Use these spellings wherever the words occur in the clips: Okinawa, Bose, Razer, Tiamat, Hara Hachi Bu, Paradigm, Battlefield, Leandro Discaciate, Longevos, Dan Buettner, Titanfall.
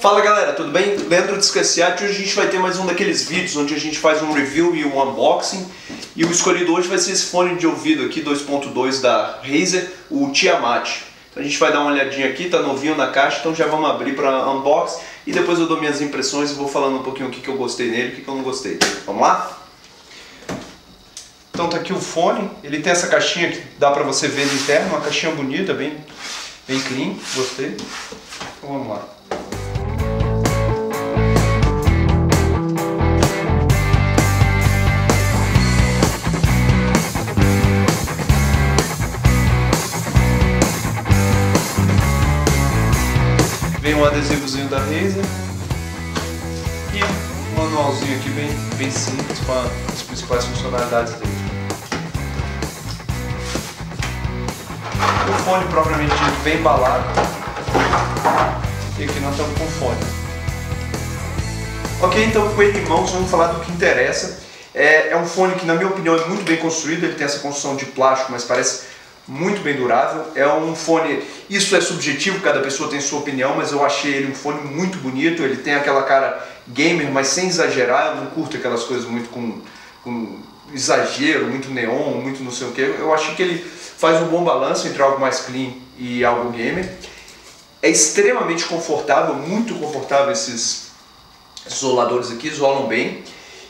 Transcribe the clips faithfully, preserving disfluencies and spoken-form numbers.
Fala galera, tudo bem? Leandro Discaciate. Hoje a gente vai ter mais um daqueles vídeos onde a gente faz um review e um unboxing. E o escolhido hoje vai ser esse fone de ouvido aqui dois ponto dois da Razer, o Tiamat. Então a gente vai dar uma olhadinha aqui, tá novinho na caixa, então já vamos abrir para unboxing. E depois eu dou minhas impressões e vou falando um pouquinho o que, que eu gostei nele e o que, que eu não gostei. Vamos lá? Então tá aqui o fone, ele tem essa caixinha que dá pra você ver no interno, uma caixinha bonita, bem, bem clean, gostei. Então vamos lá. Vem um adesivozinho da Razer e um manualzinho aqui bem, bem simples com as principais funcionalidades dele. O fone propriamente dito bem embalado, e aqui nós estamos com o fone. Ok, então com ele em mãos vamos falar do que interessa. É, é um fone que na minha opinião é muito bem construído, ele tem essa construção de plástico, mas parece muito bem durável. É um fone, isso é subjetivo, cada pessoa tem sua opinião, mas eu achei ele um fone muito bonito, ele tem aquela cara gamer, mas sem exagerar, eu não curto aquelas coisas muito com... com exagero, muito neon, muito não sei o que. Eu acho que ele faz um bom balanço entre algo mais clean e algo gamer. É extremamente confortável, muito confortável esses isoladores aqui, isolam bem.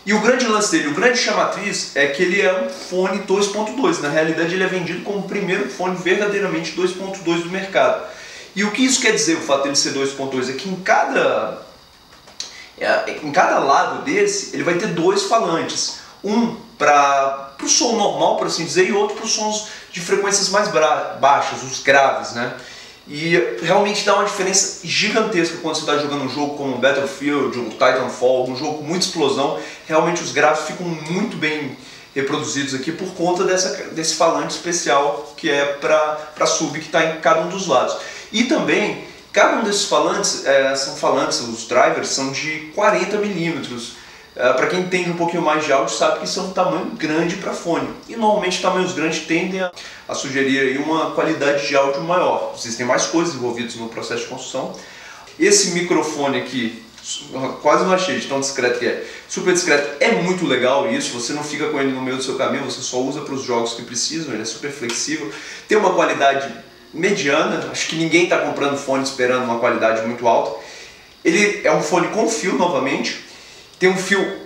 E o grande lance dele, o grande chamatriz é que ele é um fone dois ponto dois. Na realidade ele é vendido como o primeiro fone verdadeiramente dois ponto dois do mercado. E o que isso quer dizer, o fato dele ser dois ponto dois, é que em cada, em cada lado desse ele vai ter dois falantes. Um para o som normal, por assim dizer, e outro para os sons de frequências mais baixas, os graves, né? E realmente dá uma diferença gigantesca quando você está jogando um jogo como Battlefield, um Titanfall, um jogo com muita explosão. Realmente os graves ficam muito bem reproduzidos aqui por conta dessa, desse falante especial que é para sub, que está em cada um dos lados. E também, cada um desses falantes, é, são falantes, os drivers, são de quarenta milímetros. Uh, para quem entende um pouquinho mais de áudio sabe que isso é um tamanho grande para fone. E normalmente tamanhos grandes tendem a, a sugerir aí uma qualidade de áudio maior. Existem mais coisas envolvidas no processo de construção. Esse microfone aqui, quase não achei de tão discreto que é. Super discreto, é muito legal isso, você não fica com ele no meio do seu caminho, você só usa para os jogos que precisam, ele é super flexível. Tem uma qualidade mediana, acho que ninguém está comprando fone esperando uma qualidade muito alta. Ele é um fone com fio novamente. Tem um fio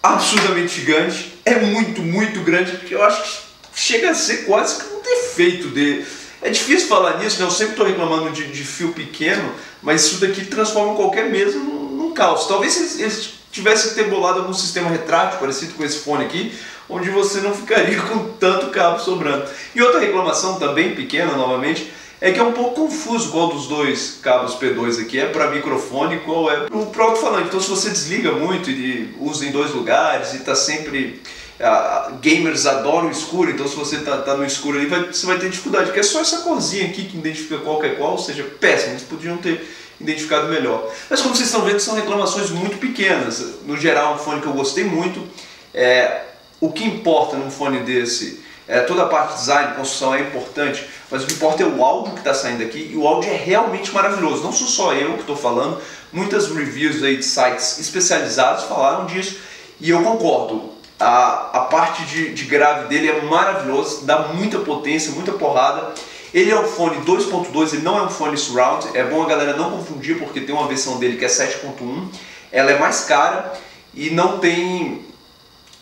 absurdamente gigante, é muito, muito grande, porque eu acho que chega a ser quase que um defeito dele. É difícil falar nisso, né? Eu sempre estou reclamando de, de fio pequeno, mas isso daqui transforma qualquer mesa num, num caos. Talvez eles tivessem que ter bolado algum sistema retrátil parecido com esse fone aqui, onde você não ficaria com tanto cabo sobrando. E outra reclamação também pequena, novamente, é que é um pouco confuso qual dos dois cabos P dois aqui é para microfone e qual é para alto-falante. Então se você desliga muito e usa em dois lugares e está sempre... Ah, gamers adoram o escuro, então se você está tá no escuro aí vai, você vai ter dificuldade, porque é só essa corzinha aqui que identifica qual que é qual, ou seja, péssimo, eles podiam ter identificado melhor. Mas como vocês estão vendo, são reclamações muito pequenas. No geral, um fone que eu gostei muito. É, o que importa num fone desse... É, toda a parte de design, construção é importante, mas o que importa é o áudio que está saindo aqui, e o áudio é realmente maravilhoso. Não sou só eu que estou falando, muitas reviews aí de sites especializados falaram disso, e eu concordo. A, a parte de, de grave dele é maravilhosa, dá muita potência, muita porrada. Ele é um fone dois ponto dois, ele não é um fone surround, é bom a galera não confundir, porque tem uma versão dele que é sete ponto um, ela é mais cara e não tem...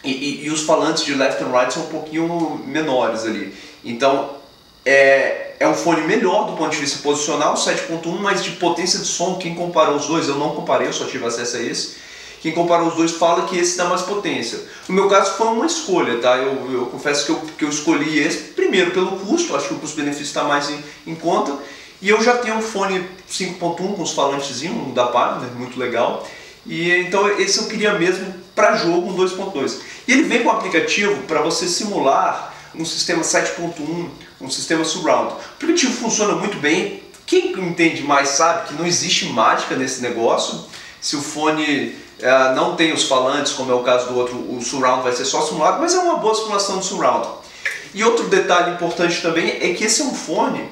E, e, e os falantes de left and right são um pouquinho menores ali. Então é, é um fone melhor do ponto de vista posicional, sete ponto um, mas de potência de som, quem comparou os dois, eu não comparei, eu só tive acesso a esse. Quem comparou os dois fala que esse dá mais potência. No meu caso foi uma escolha, tá? Eu, eu confesso que eu, que eu escolhi esse, primeiro pelo custo, acho que o custo-benefício está mais em, em conta. E eu já tenho um fone cinco ponto um com os falantezinhos, um da Paradigm, muito legal. E então esse eu queria mesmo para jogo, um dois ponto dois. E ele vem com um aplicativo para você simular um sistema sete ponto um, um sistema surround. O aplicativo funciona muito bem. Quem entende mais sabe que não existe mágica nesse negócio. Se o fone uh, não tem os falantes, como é o caso do outro, o surround vai ser só simulado, mas é uma boa simulação de surround. E outro detalhe importante também é que esse é um fone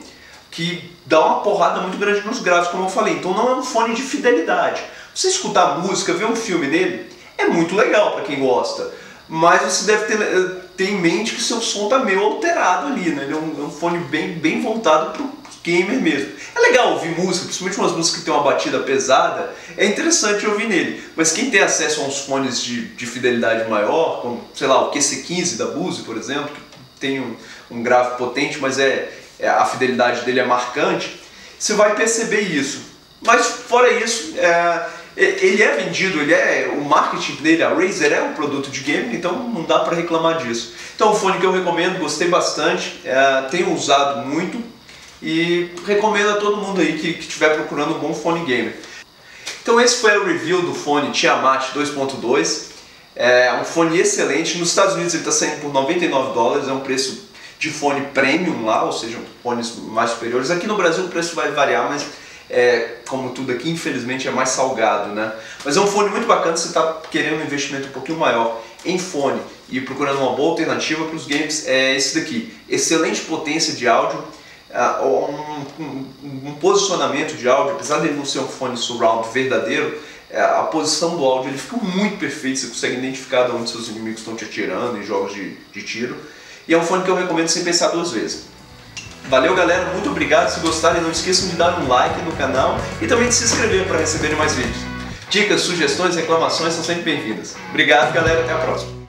que dá uma porrada muito grande nos graves, como eu falei. Então não é um fone de fidelidade. Você escutar música, ver um filme nele, é muito legal para quem gosta. Mas você deve ter, ter em mente que seu som tá meio alterado ali, né? Ele é um, é um fone bem, bem voltado pro gamer mesmo. É legal ouvir música, principalmente umas músicas que tem uma batida pesada, é interessante ouvir nele. Mas quem tem acesso a uns fones de, de fidelidade maior, como, sei lá, o Q C quinze da Bose, por exemplo, que tem um, um grave potente, mas é, é, a fidelidade dele é marcante, você vai perceber isso. Mas fora isso, é, ele é vendido, ele é, o marketing dele, a Razer é um produto de game, então não dá para reclamar disso. Então o fone que eu recomendo, gostei bastante, é, tenho usado muito, e recomendo a todo mundo aí que estiver procurando um bom fone gamer. Então esse foi o review do fone Tiamat dois ponto dois. É um fone excelente. Nos Estados Unidos ele está saindo por noventa e nove dólares, é um preço de fone premium lá, ou seja, fones mais superiores. Aqui no Brasil o preço vai variar, mas é, como tudo aqui, infelizmente, é mais salgado, né? Mas é um fone muito bacana se você está querendo um investimento um pouquinho maior em fone e procurando uma boa alternativa para os games, é esse daqui. Excelente potência de áudio. Um, um, um posicionamento de áudio, apesar de ele não ser um fone surround verdadeiro, a posição do áudio ele fica muito perfeito, você consegue identificar de onde seus inimigos estão te atirando em jogos de, de tiro, e é um fone que eu recomendo sem pensar duas vezes. Valeu galera, muito obrigado, se gostarem não esqueçam de dar um like no canal e também de se inscrever para receberem mais vídeos. Dicas, sugestões, reclamações são sempre bem-vindas. Obrigado galera, até a próxima.